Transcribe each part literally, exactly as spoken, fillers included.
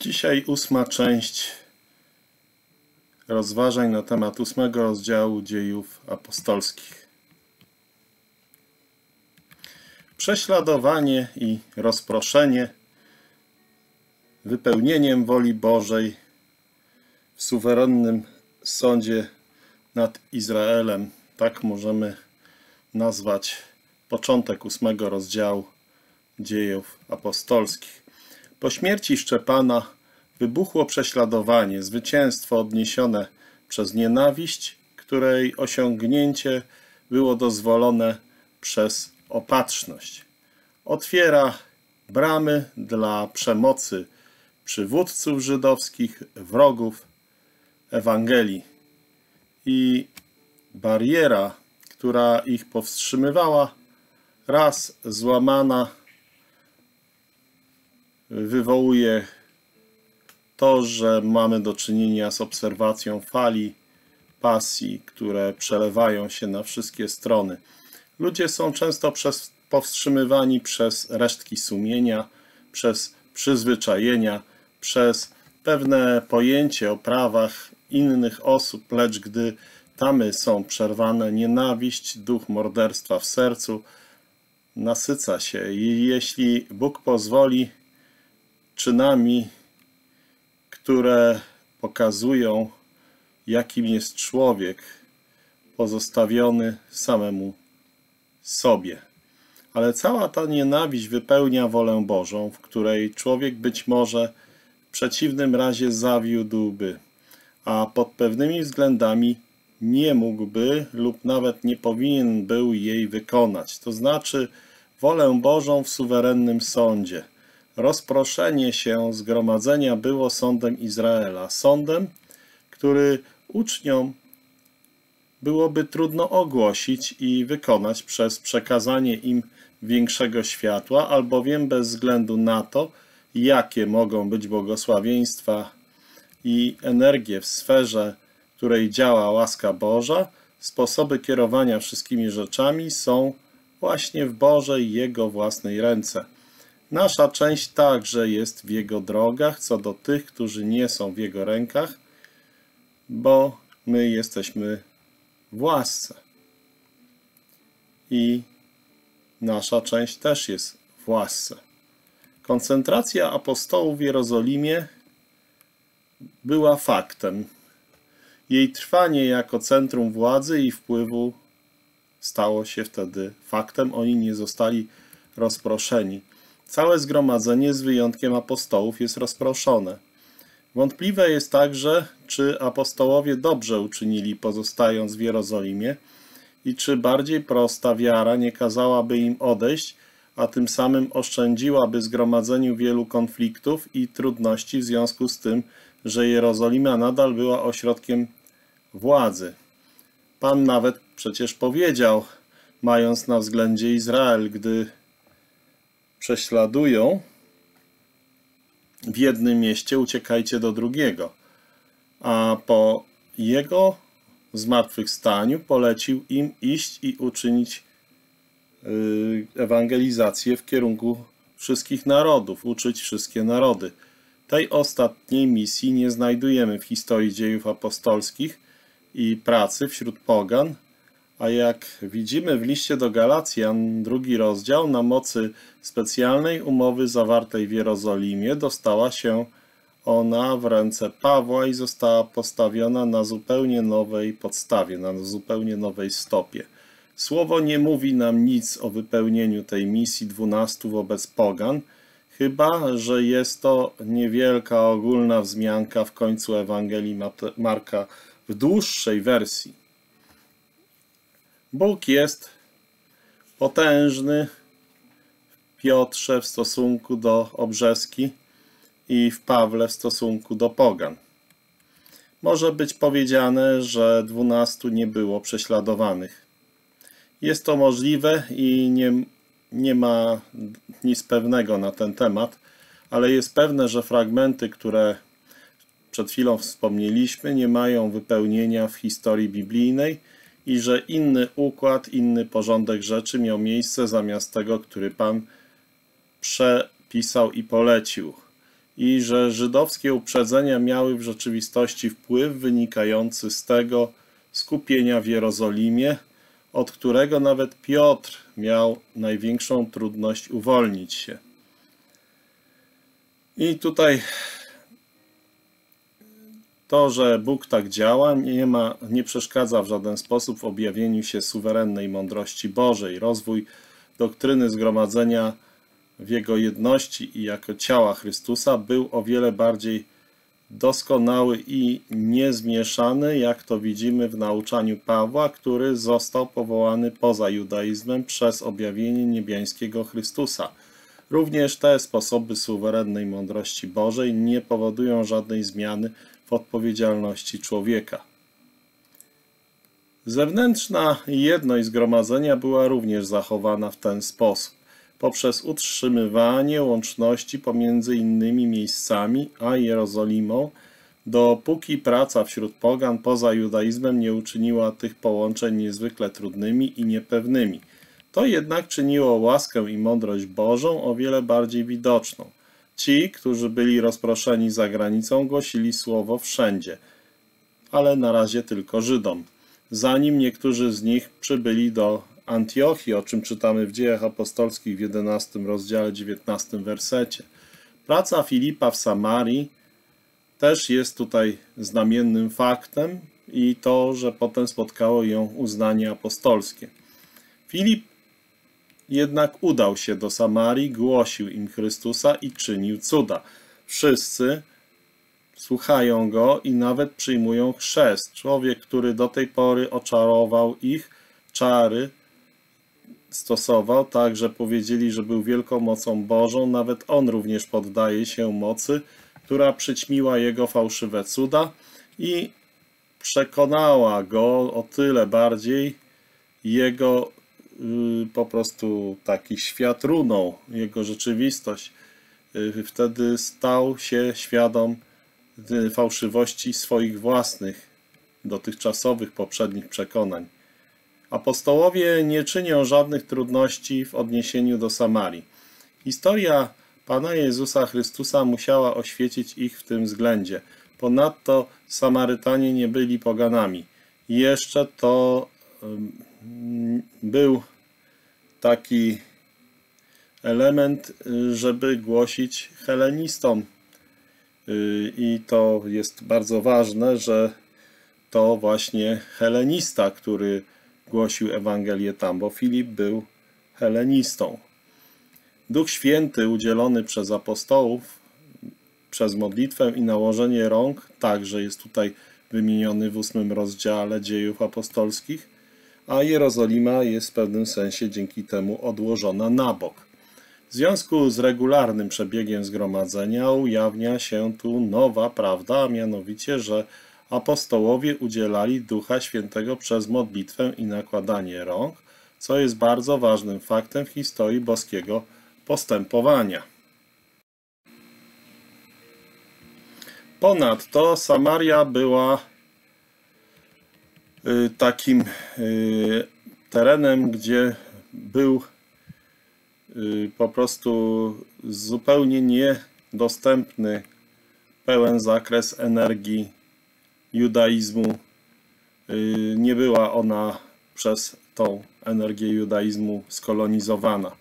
Dzisiaj ósma część rozważań na temat ósmego rozdziału Dziejów Apostolskich. Prześladowanie i rozproszenie wypełnieniem woli Bożej w suwerennym sądzie nad Izraelem. Tak możemy nazwać początek ósmego rozdziału Dziejów Apostolskich. Po śmierci Szczepana wybuchło prześladowanie, zwycięstwo odniesione przez nienawiść, której osiągnięcie było dozwolone przez opatrzność. Otwiera bramy dla przemocy przywódców żydowskich, wrogów Ewangelii i bariera, która ich powstrzymywała, raz złamana, wywołuje to, że mamy do czynienia z obserwacją fali pasji, które przelewają się na wszystkie strony. Ludzie są często przez, powstrzymywani przez resztki sumienia, przez przyzwyczajenia, przez pewne pojęcie o prawach innych osób, lecz gdy tamy są przerwane, nienawiść, duch morderstwa w sercu nasyca się i jeśli Bóg pozwoli, czynami, które pokazują, jakim jest człowiek pozostawiony samemu sobie. Ale cała ta nienawiść wypełnia wolę Bożą, w której człowiek być może w przeciwnym razie zawiódłby, a pod pewnymi względami nie mógłby lub nawet nie powinien był jej wykonać. To znaczy wolę Bożą w suwerennym sądzie. Rozproszenie się zgromadzenia było sądem Izraela, sądem, który uczniom byłoby trudno ogłosić i wykonać przez przekazanie im większego światła, albowiem bez względu na to, jakie mogą być błogosławieństwa i energie w sferze, w której działa łaska Boża, sposoby kierowania wszystkimi rzeczami są właśnie w Bożej, Jego własnej ręce. Nasza część także jest w Jego drogach, co do tych, którzy nie są w Jego rękach, bo my jesteśmy w łasce. I nasza część też jest w łasce. Koncentracja apostołów w Jerozolimie była faktem. Jej trwanie jako centrum władzy i wpływu stało się wtedy faktem. Oni nie zostali rozproszeni. Całe zgromadzenie z wyjątkiem apostołów jest rozproszone. Wątpliwe jest także, czy apostołowie dobrze uczynili, pozostając w Jerozolimie i czy bardziej prosta wiara nie kazałaby im odejść, a tym samym oszczędziłaby zgromadzeniu wielu konfliktów i trudności w związku z tym, że Jerozolima nadal była ośrodkiem władzy. Pan nawet przecież powiedział, mając na względzie Izrael, gdy prześladują w jednym mieście, uciekajcie do drugiego. A po Jego zmartwychwstaniu polecił im iść i uczynić ewangelizację w kierunku wszystkich narodów, uczyć wszystkie narody. Tej ostatniej misji nie znajdujemy w historii dziejów apostolskich i pracy wśród pogan, a jak widzimy w liście do Galacjan, drugi rozdział, na mocy specjalnej umowy zawartej w Jerozolimie dostała się ona w ręce Pawła i została postawiona na zupełnie nowej podstawie, na zupełnie nowej stopie. Słowo nie mówi nam nic o wypełnieniu tej misji dwunastu wobec pogan, chyba że jest to niewielka ogólna wzmianka w końcu Ewangelii Marka w dłuższej wersji. Bóg jest potężny w Piotrze w stosunku do obrzeski i w Pawle w stosunku do pogan. Może być powiedziane, że dwunastu nie było prześladowanych. Jest to możliwe i nie, nie ma nic pewnego na ten temat, ale jest pewne, że fragmenty, które przed chwilą wspomnieliśmy, nie mają wypełnienia w historii biblijnej, i że inny układ, inny porządek rzeczy miał miejsce zamiast tego, który Pan przepisał i polecił. i że żydowskie uprzedzenia miały w rzeczywistości wpływ wynikający z tego skupienia w Jerozolimie, od którego nawet Piotr miał największą trudność uwolnić się. I tutaj to, że Bóg tak działa, nie ma, nie przeszkadza w żaden sposób w objawieniu się suwerennej mądrości Bożej. Rozwój doktryny zgromadzenia w Jego jedności i jako ciała Chrystusa był o wiele bardziej doskonały i niezmieszany, jak to widzimy w nauczaniu Pawła, który został powołany poza judaizmem przez objawienie niebiańskiego Chrystusa. Również te sposoby suwerennej mądrości Bożej nie powodują żadnej zmiany w odpowiedzialności człowieka. Zewnętrzna jedność zgromadzenia była również zachowana w ten sposób, poprzez utrzymywanie łączności pomiędzy innymi miejscami a Jerozolimą, dopóki praca wśród pogan poza judaizmem nie uczyniła tych połączeń niezwykle trudnymi i niepewnymi. To jednak czyniło łaskę i mądrość Bożą o wiele bardziej widoczną. Ci, którzy byli rozproszeni za granicą, głosili słowo wszędzie, ale na razie tylko Żydom, zanim niektórzy z nich przybyli do Antiochii, o czym czytamy w Dziejach Apostolskich w jedenastym rozdziale, dziewiętnastym wersecie. Praca Filipa w Samarii też jest tutaj znamiennym faktem i to, że potem spotkało ją uznanie apostolskie. Filip jednak udał się do Samarii, głosił im Chrystusa i czynił cuda. Wszyscy słuchają go i nawet przyjmują chrzest. Człowiek, który do tej pory oczarował ich, czary stosował, tak że powiedzieli, że był wielką mocą Bożą, nawet on również poddaje się mocy, która przyćmiła jego fałszywe cuda i przekonała go o tyle bardziej jego po prostu taki świat runął, jego rzeczywistość. Wtedy stał się świadom fałszywości swoich własnych, dotychczasowych, poprzednich przekonań. Apostołowie nie czynią żadnych trudności w odniesieniu do Samarii. Historia Pana Jezusa Chrystusa musiała oświecić ich w tym względzie. Ponadto Samarytanie nie byli poganami. Jeszcze to był taki element, żeby głosić helenistom. I to jest bardzo ważne, że to właśnie helenista, który głosił Ewangelię tam, bo Filip był helenistą. Duch Święty udzielony przez apostołów, przez modlitwę i nałożenie rąk, także jest tutaj wymieniony w ósmym rozdziale Dziejów Apostolskich, a Jerozolima jest w pewnym sensie dzięki temu odłożona na bok. W związku z regularnym przebiegiem zgromadzenia ujawnia się tu nowa prawda, a mianowicie, że apostołowie udzielali Ducha Świętego przez modlitwę i nakładanie rąk, co jest bardzo ważnym faktem w historii boskiego postępowania. Ponadto Samaria była takim terenem, gdzie był po prostu zupełnie niedostępny pełen zakres energii judaizmu. Nie była ona przez tą energię judaizmu skolonizowana.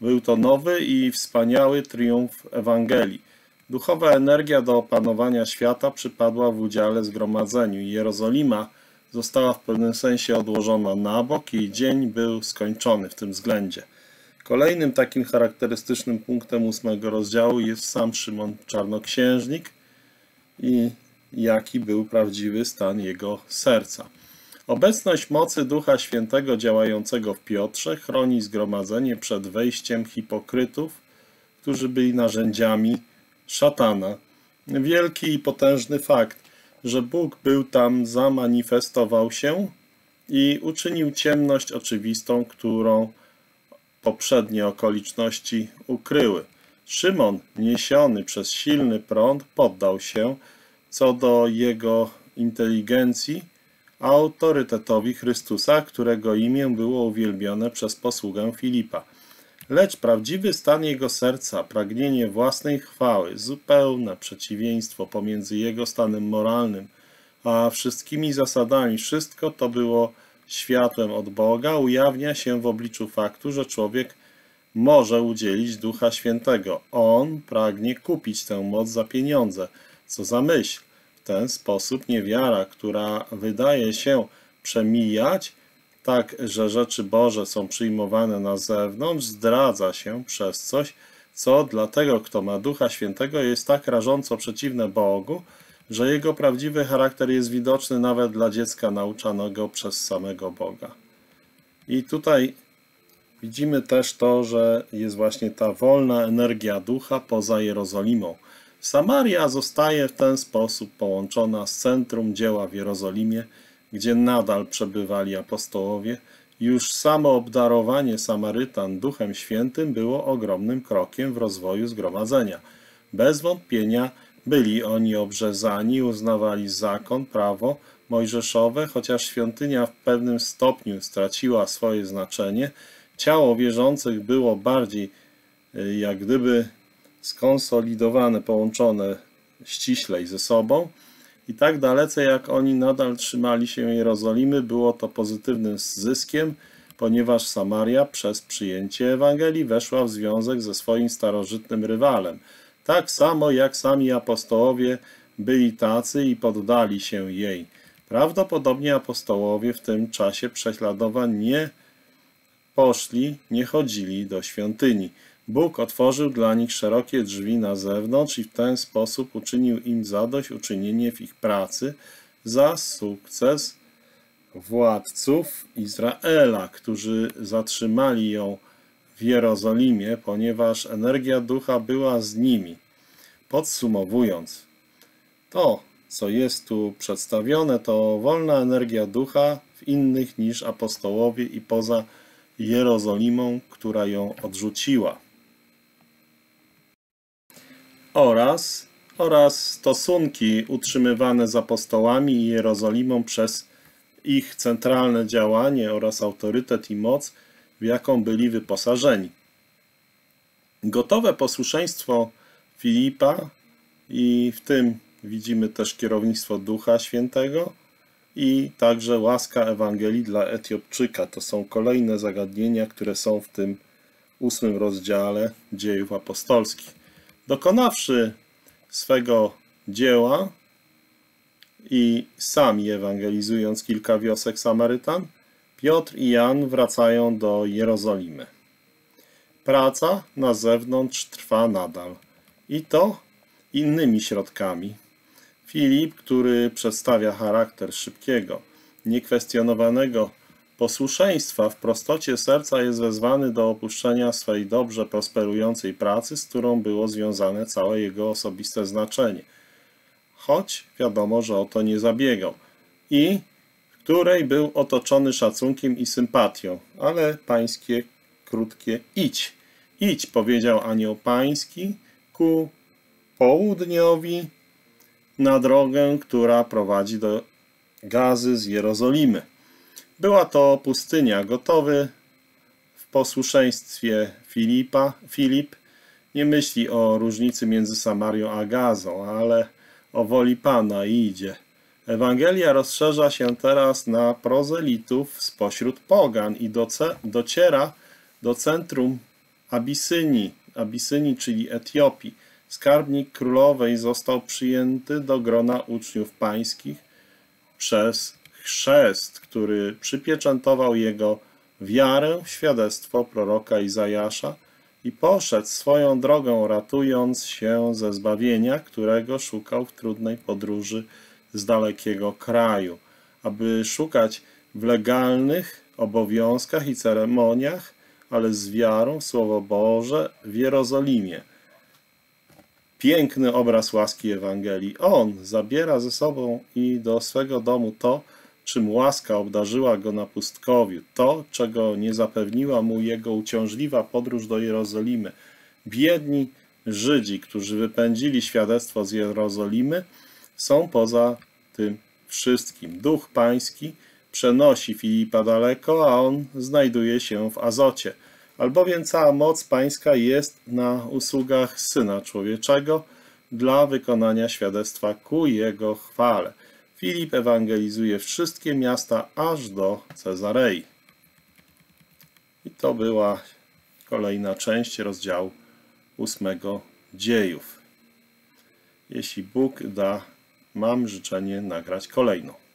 Był to nowy i wspaniały triumf Ewangelii. Duchowa energia do opanowania świata przypadła w udziale zgromadzeniu. Jerozolima została w pewnym sensie odłożona na bok i dzień był skończony w tym względzie. Kolejnym takim charakterystycznym punktem ósmego rozdziału jest sam Szymon Czarnoksiężnik i jaki był prawdziwy stan jego serca. Obecność mocy Ducha Świętego działającego w Piotrze chroni zgromadzenie przed wejściem hipokrytów, którzy byli narzędziami szatana. Wielki i potężny fakt, że Bóg był tam, zamanifestował się i uczynił ciemność oczywistą, którą poprzednie okoliczności ukryły. Szymon, niesiony przez silny prąd, poddał się co do jego inteligencji autorytetowi Chrystusa, którego imię było uwielbione przez posługę Filipa. Lecz prawdziwy stan jego serca, pragnienie własnej chwały, zupełne przeciwieństwo pomiędzy jego stanem moralnym a wszystkimi zasadami, wszystko to było światłem od Boga, ujawnia się w obliczu faktu, że człowiek może udzielić Ducha Świętego. On pragnie kupić tę moc za pieniądze. Co za myśl! W ten sposób niewiara, która wydaje się przemijać, tak że rzeczy Boże są przyjmowane na zewnątrz, zdradza się przez coś, co dla tego, kto ma Ducha Świętego, jest tak rażąco przeciwne Bogu, że jego prawdziwy charakter jest widoczny nawet dla dziecka nauczanego przez samego Boga. I tutaj widzimy też to, że jest właśnie ta wolna energia ducha poza Jerozolimą. Samaria zostaje w ten sposób połączona z centrum dzieła w Jerozolimie, gdzie nadal przebywali apostołowie. Już samo obdarowanie Samarytan Duchem Świętym było ogromnym krokiem w rozwoju zgromadzenia. Bez wątpienia byli oni obrzezani, uznawali zakon, prawo mojżeszowe, chociaż świątynia w pewnym stopniu straciła swoje znaczenie. Ciało wierzących było bardziej jak gdyby skonsolidowane, połączone ściślej ze sobą. I tak dalece jak oni nadal trzymali się Jerozolimy, było to pozytywnym zyskiem, ponieważ Samaria przez przyjęcie Ewangelii weszła w związek ze swoim starożytnym rywalem. Tak samo jak sami apostołowie byli tacy i poddali się jej. Prawdopodobnie apostołowie w tym czasie prześladowań nie poszli, nie chodzili do świątyni. Bóg otworzył dla nich szerokie drzwi na zewnątrz i w ten sposób uczynił im zadośćuczynienie w ich pracy za sukces władców Izraela, którzy zatrzymali ją w Jerozolimie, ponieważ energia ducha była z nimi. Podsumowując, to, co jest tu przedstawione, to wolna energia ducha w innych niż apostołowie i poza Jerozolimą, która ją odrzuciła. Oraz, oraz stosunki utrzymywane z apostołami i Jerozolimą przez ich centralne działanie oraz autorytet i moc, w jaką byli wyposażeni. Gotowe posłuszeństwo Filipa i w tym widzimy też kierownictwo Ducha Świętego i także łaska Ewangelii dla Etiopczyka. To są kolejne zagadnienia, które są w tym ósmym rozdziale Dziejów Apostolskich. Dokonawszy swego dzieła i sami ewangelizując kilka wiosek Samarytan, Piotr i Jan wracają do Jerozolimy. Praca na zewnątrz trwa nadal i to innymi środkami. Filip, który przedstawia charakter szybkiego, niekwestionowanego posłuszeństwa w prostocie serca, jest wezwany do opuszczenia swej dobrze prosperującej pracy, z którą było związane całe jego osobiste znaczenie, choć wiadomo, że o to nie zabiegał, i której był otoczony szacunkiem i sympatią, ale pańskie krótkie idź. Idź, powiedział anioł pański, ku południowi na drogę, która prowadzi do Gazy z Jerozolimy. Była to pustynia, gotowy w posłuszeństwie Filipa. Filip nie myśli o różnicy między Samarią a Gazą, ale o woli Pana idzie. Ewangelia rozszerza się teraz na prozelitów spośród pogan i doce, dociera do centrum Abisynii, Abisynii, czyli Etiopii. Skarbnik królowej został przyjęty do grona uczniów pańskich przez chrzest, który przypieczętował jego wiarę, świadectwo proroka Izajasza i poszedł swoją drogą, ratując się ze zbawienia, którego szukał w trudnej podróży z dalekiego kraju, aby szukać w legalnych obowiązkach i ceremoniach, ale z wiarą w Słowo Boże w Jerozolimie. Piękny obraz łaski Ewangelii. On zabiera ze sobą i do swego domu to, czym łaska obdarzyła go na pustkowiu, to, czego nie zapewniła mu jego uciążliwa podróż do Jerozolimy. Biedni Żydzi, którzy wypędzili świadectwo z Jerozolimy, są poza tym wszystkim. Duch Pański przenosi Filipa daleko, a on znajduje się w Azocie. Albowiem cała moc pańska jest na usługach Syna Człowieczego dla wykonania świadectwa ku Jego chwale. Filip ewangelizuje wszystkie miasta aż do Cezarei. I to była kolejna część rozdziału ósmego Dziejów. Jeśli Bóg da, mam życzenie nagrać kolejną.